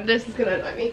everyone, this is gonna annoy me.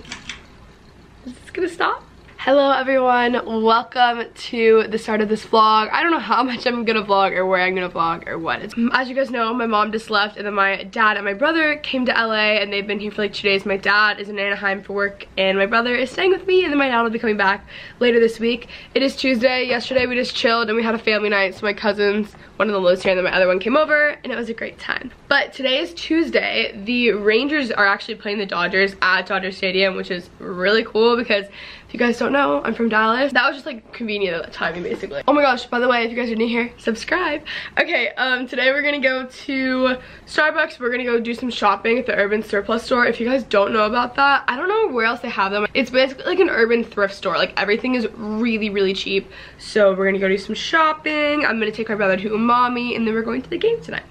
Is this gonna stop? Hello everyone, welcome to the start of this vlog. I don't know how much I'm gonna vlog or where I'm gonna vlog or what. As you guys know, my mom just left and then my dad and my brother came to LA and they've been here for like 2 days. My dad is in Anaheim for work and my brother is staying with me, and then my dad will be coming back later this week. It is Tuesday. Yesterday we just chilled and we had a family night, so my cousins, one of them lives here and then my other one came over, and it was a great time. But today is Tuesday. The Rangers are actually playing the Dodgers at Dodger Stadium, which is really cool because if you guys don't know, I'm from Dallas. That was just like convenient at the timing, basically. Oh my gosh, by the way, if you guys are new here, subscribe. Okay, today we're gonna go to Starbucks. We're gonna go do some shopping at the Urban Surplus Store. If you guys don't know about that, I don't know where else they have them. It's basically like an urban thrift store. Like everything is really, really cheap. So we're gonna go do some shopping. I'm gonna take my brother to Umami and then we're going to the game tonight.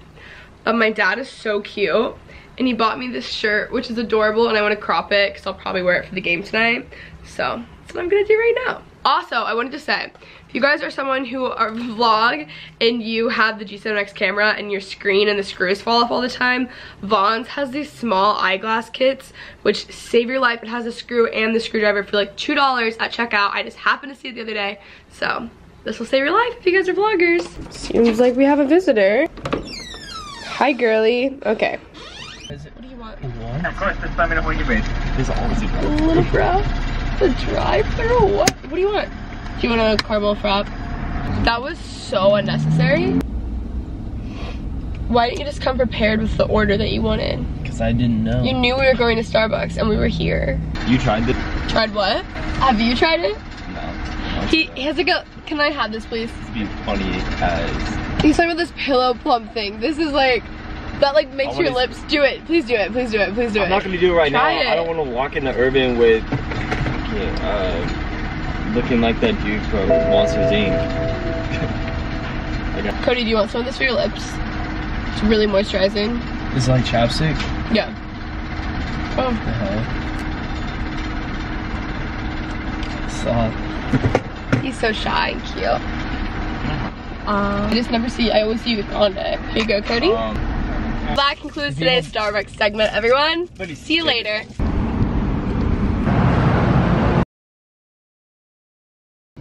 But my dad is so cute. And he bought me this shirt, which is adorable, and I want to crop it because I'll probably wear it for the game tonight. So that's what I'm gonna do right now. Also, I wanted to say, if you guys are someone who are vlog and you have the G7X camera and your screen and the screws fall off all the time, Vons has these small eyeglass kits which save your life. It has a screw and the screwdriver for like $2 at checkout. I just happened to see it the other day, so this will save your life if you guys are vloggers. Seems like we have a visitor. Hi, girly. Okay. What do you want? Of course, this time of your base. There's always a problem. Little bro, the drive-thru. What do you want? Do you want a caramel frap? That was so unnecessary. Why didn't you just come prepared with the order that you wanted? Because I didn't know. You knew we were going to Starbucks and we were here. You tried it. Tried what? Have you tried it? No. He has to go. Can I have this, please? It's being funny as. He's talking about this pillow plump thing. This is like. That like makes your lips do it. Please do it. Please do it. Please do it. I'm not gonna do it right now. I don't want to walk into Urban with looking like that dude from Monsters Inc. Cody, do you want some of this for your lips? It's really moisturizing. It's like chapstick. Yeah. Oh. What the hell? Soft. He's so shy and cute. I just never see. I always see you with Conda. Here you go, Cody. That concludes today's Starbucks segment, everyone. See you later.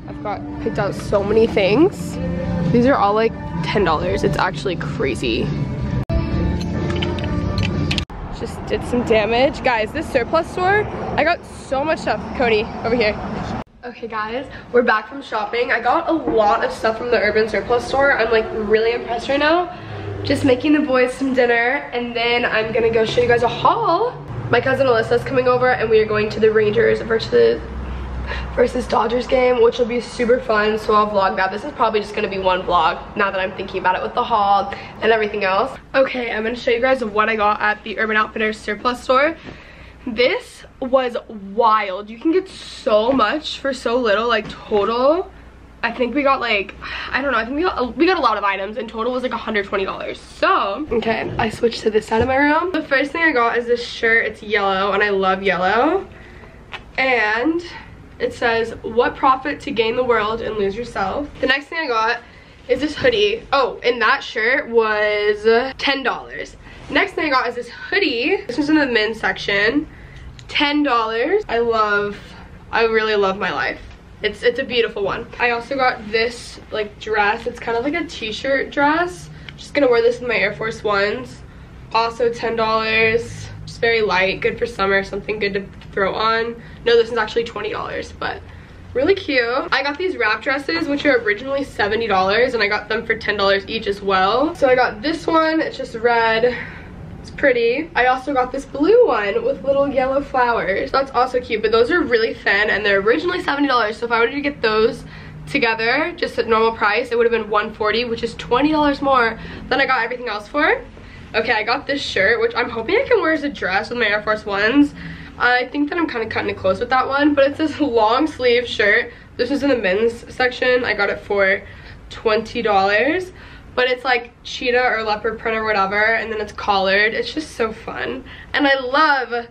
I've got picked out so many things. These are all like $10. It's actually crazy. Just did some damage. Guys, this surplus store, I got so much stuff. Cody, over here. Okay guys, we're back from shopping. I got a lot of stuff from the Urban Surplus Store. I'm like really impressed right now. Just making the boys some dinner, and then I'm gonna go show you guys a haul. My cousin Alyssa's coming over, and we are going to the Rangers versus Dodgers game, which will be super fun, so I'll vlog that. This is probably just gonna be one vlog, now that I'm thinking about it with the haul and everything else. Okay, I'm gonna show you guys what I got at the Urban Outfitters Surplus Store. This was wild. You can get so much for so little, like total. I think we got like, I don't know, I think we got a lot of items, and total was like $120. So, okay, I switched to this side of my room. The first thing I got is this shirt. It's yellow, and I love yellow. And it says, "What profit to gain the world and lose yourself?" The next thing I got is this hoodie. Oh, and that shirt was $10. Next thing I got is this hoodie. This was in the men's section. $10. I really love my life. It's a beautiful one. I also got this like dress. It's kind of like a t-shirt dress. I'm just gonna wear this in my Air Force Ones. Also $10. Just very light, good for summer, something good to throw on. No, this is actually $20, but really cute. I got these wrap dresses, which are originally $70, and I got them for $10 each as well. So I got this one, it's just red. It's pretty. I also got this blue one with little yellow flowers. That's also cute, but those are really thin and they're originally $70, so if I wanted to get those together just at normal price, it would have been $140, which is $20 more than I got everything else for. Okay, I got this shirt, which I'm hoping I can wear as a dress with my Air Force Ones. I think that I'm kind of cutting it close with that one, but it's this long sleeve shirt. This is in the men's section. I got it for $20. But it's like cheetah or leopard print or whatever, and then it's collared. It's just so fun, and I love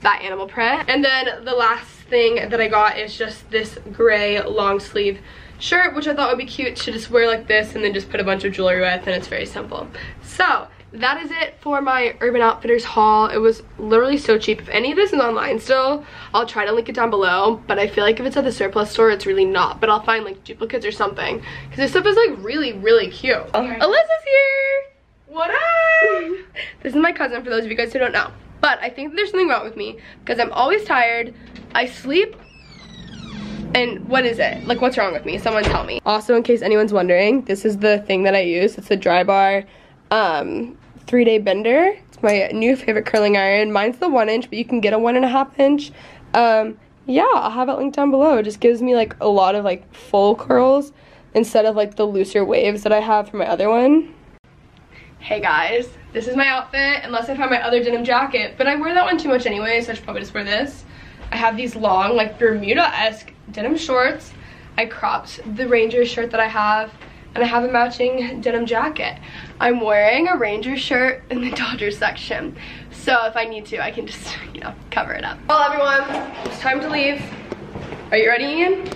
that animal print. And then the last thing that I got is just this gray long sleeve shirt, which I thought would be cute to just wear like this and then just put a bunch of jewelry with, and it's very simple. So that is it for my Urban Outfitters haul. It was literally so cheap. If any of this is online still, I'll try to link it down below, but I feel like if it's at the surplus store, it's really not, but I'll find like duplicates or something, because this stuff is like really, really cute. Alyssa's here! What up? This is my cousin, for those of you guys who don't know, but I think there's something wrong with me, because I'm always tired, I sleep, and what is it? Like, what's wrong with me? Someone tell me. Also, in case anyone's wondering, this is the thing that I use. It's the Dry Bar 3-day bender. It's my new favorite curling iron. Mine's the 1-inch, but you can get a 1.5-inch. Yeah, I'll have it linked down below. It just gives me like a lot of like full curls instead of like the looser waves that I have for my other one. Hey guys, this is my outfit, unless I find my other denim jacket, but I wear that one too much anyway, so I should probably just wear this. I have these long, like Bermuda-esque denim shorts. I cropped the Rangers shirt that I have, and I have a matching denim jacket. I'm wearing a Rangers shirt in the Dodgers section, so if I need to, I can just, you know, cover it up. Well, everyone, it's time to leave. Are you ready, Ian?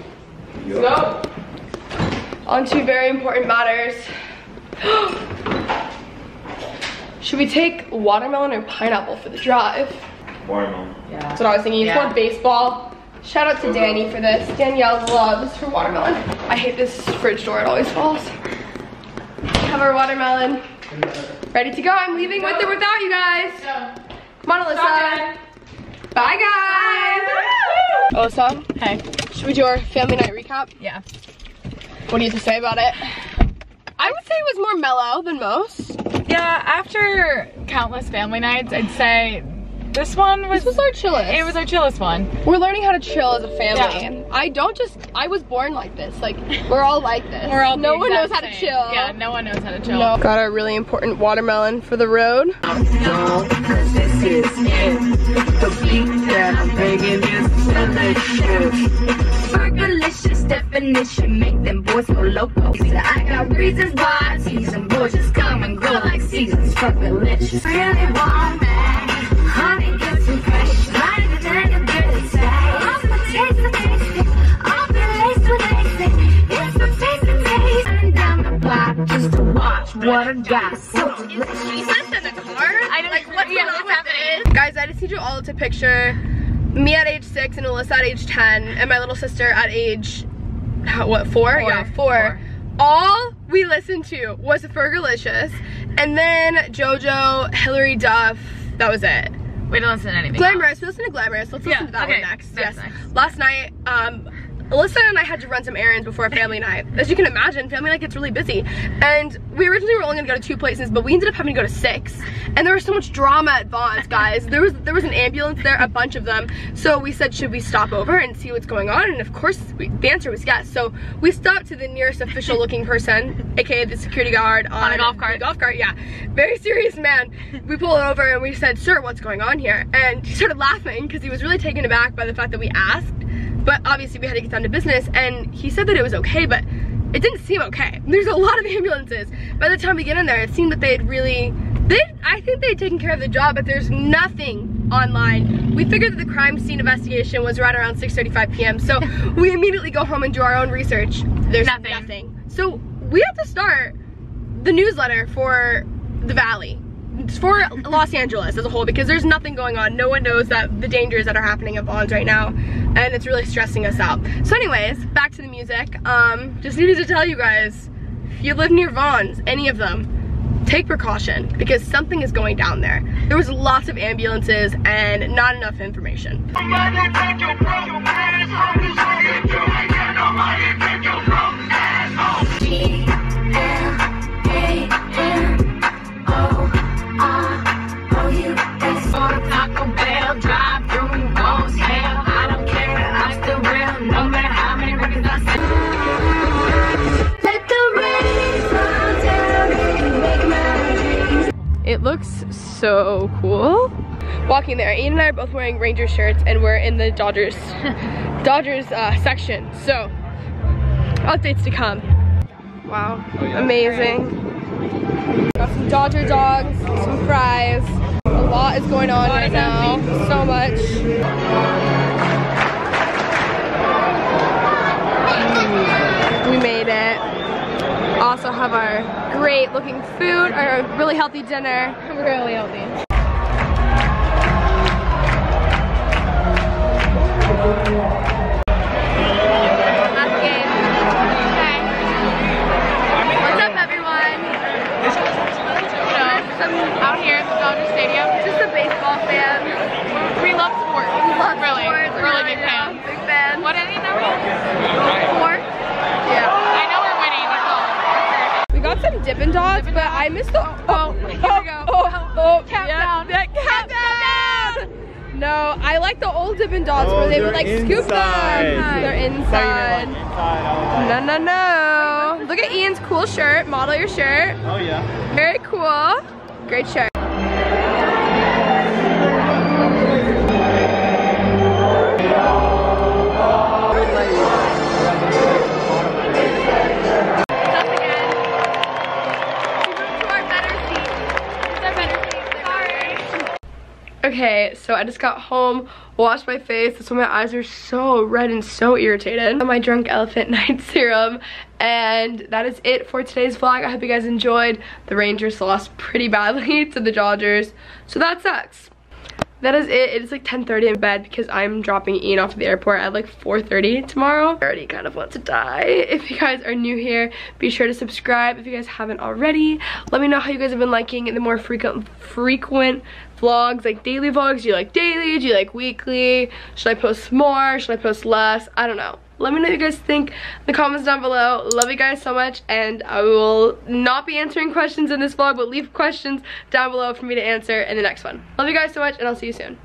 Yep. Go. On to very important matters. Should we take watermelon or pineapple for the drive? Watermelon. Yeah. That's what I was thinking. You want baseball. Shout out to Danny for this. Danielle loves her watermelon. I hate this fridge door. It always falls. Have our watermelon. Ready to go. I'm leaving with or without you guys. Go. Come on, Alyssa. Bye, guys. Bye. Alyssa. Hey. Should we do our family night recap? Yeah. What do you have to say about it? I would say it was more mellow than most. Yeah, after countless family nights, I'd say this one was... This was our chillest. It was our chillest one. We're learning how to chill as a family. Yeah. I was born like this. Like, we're all like this. We're all no one knows how to chill. Yeah, no one knows how to chill. No. Got our really important watermelon for the road. Fergalicious definition, make them boys go loco. I got reasons why season boys just come and go like seasons. Fergalicious. Really warm man, honey gets some fresh. Lighter than a dirty side. I'm gonna taste the taste. I'll be laced with lacing. It's the taste of taste. And down the block just to watch what I got. So Jesus in the car? I don't like what's going on with this. Guys, I just need you all to picture me at age 6 and Alyssa at age 10 and my little sister at age, what, 4? Yeah, 4. All we listened to was Fergalicious, and then Jojo, Hillary Duff, that was it. We didn't listen to anything. Glamorous, we listened to Glamorous. Let's listen to that one next. Yes. Nice. Last night, Alyssa and I had to run some errands before a family night. As you can imagine, family night gets really busy. And we originally were only gonna go to 2 places, but we ended up having to go to 6. And there was so much drama at Vons, guys. There was an ambulance there, a bunch of them. So we said, should we stop over and see what's going on? And of course, the answer was yes. So we stopped to the nearest official looking person, AKA the security guard on a golf cart. Yeah. Very serious man. We pulled over and we said, sir, what's going on here? And he started laughing because he was really taken aback by the fact that we asked. But obviously we had to get down to business, and he said that it was okay, but it didn't seem okay. There's a lot of ambulances. By the time we get in there, it seemed that they had really, I think they had taken care of the job, but there's nothing online. We figured that the crime scene investigation was right around 6:35 p.m. So we immediately go home and do our own research. There's nothing. So we have to start the newsletter for the Valley. It's for Los Angeles as a whole, because there's nothing going on. No one knows that the dangers that are happening at Vons right now, and it's really stressing us out. So anyways, back to the music. Just needed to tell you guys, if you live near Vons, any of them, take precaution, because something is going down there. There was lots of ambulances and not enough information. It looks so cool. Walking there, Ian and I are both wearing Ranger shirts, and we're in the Dodgers section. So, updates to come. Wow, amazing. Got some Dodger dogs, some fries. A lot is going on right now, so much. We made it. also have our great looking food, our really healthy dinner. We're really healthy. What's up, everyone? So, I'm out here at the Dodger Stadium. Just a baseball fan. We love sports. We love really, sports. Really, really big fans. Big fan. What are they now? Four? Yeah. I know we're winning. That's all. We got some Dippin' Dots, but I missed the. Oh, here we go. Oh, countdown. No, I like the old Dippin' Dots where they would like scoop them. They're inside. No. Look at Ian's cool shirt. Model your shirt. Oh yeah. Very cool. Great shirt. Okay, so I just got home, washed my face. That's why my eyes are so red and so irritated. My Drunk Elephant Night Serum. And that is it for today's vlog. I hope you guys enjoyed. The Rangers lost pretty badly to the Dodgers, so that sucks. That is it. It is like 10:30 in bed because I'm dropping Ian off at the airport at like 4:30 tomorrow. I already kind of want to die. If you guys are new here, be sure to subscribe if you guys haven't already. Let me know how you guys have been liking the more frequent vlogs, like daily vlogs. Do you like daily? Do you like weekly? Should I post more? Should I post less? I don't know. Let me know what you guys think in the comments down below. Love you guys so much, and I will not be answering questions in this vlog, but leave questions down below for me to answer in the next one. Love you guys so much, and I'll see you soon.